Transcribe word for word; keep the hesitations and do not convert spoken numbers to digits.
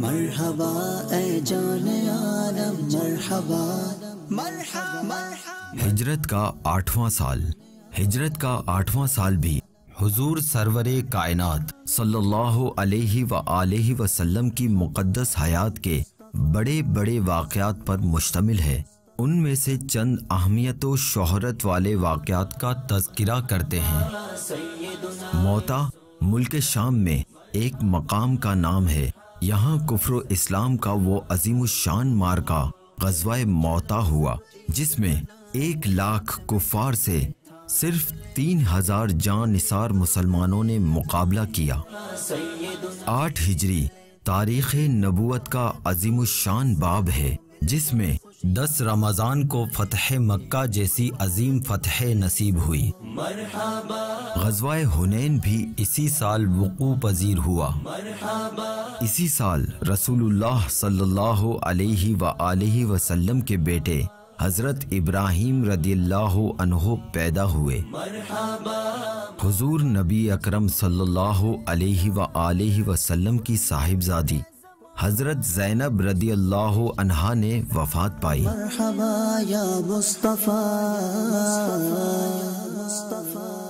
मरहबा ए जाने आलम मरहबा मरहबा। हिजरत का आठवां साल, हिजरत का आठवां साल भी हुजूर सरवरे कायनात सल्लल्लाहु अलैहि व आलिहि वसल्लम की मुक़द्दस हयात के बड़े बड़े वाक़यात पर मुश्तमिल है। उनमें से चंद अहमियत व शोहरत वाले वाक़यात का तज़किरा करते हैं। मौता मुल्क शाम में एक मकाम का नाम है। यहाँ कुफ्र इस्लाम का वो अजीमुशान मार्का गजवाए मौता हुआ जिसमें एक लाख कुफार से सिर्फ तीन हजार जान निसार मुसलमानों ने मुकाबला किया। आठ हिजरी तारीख़ नबूवत का अजीमुशान बाब है जिसमें दस रमज़ान को फतह मक्का जैसी अजीम फतह नसीब हुई। गजवाए हुनैन भी इसी साल वक़ू पजीर हुआ। इसी साल रसूलुल्लाह सल्लल्लाहु अलैहि व आलिहि वसल्लम के बेटे हज़रत इब्राहीम रदियल्लाहु अन्हो पैदा हुए। हुजूर नबी अकरम सल्लल्लाहु अलैहि व आलिहि वसल्लम की साहिबजादी हज़रत ज़ैनब रदियल्लाहु अन्हा ने वफ़ात पाई। मरहबा या मुस्तफ़ा।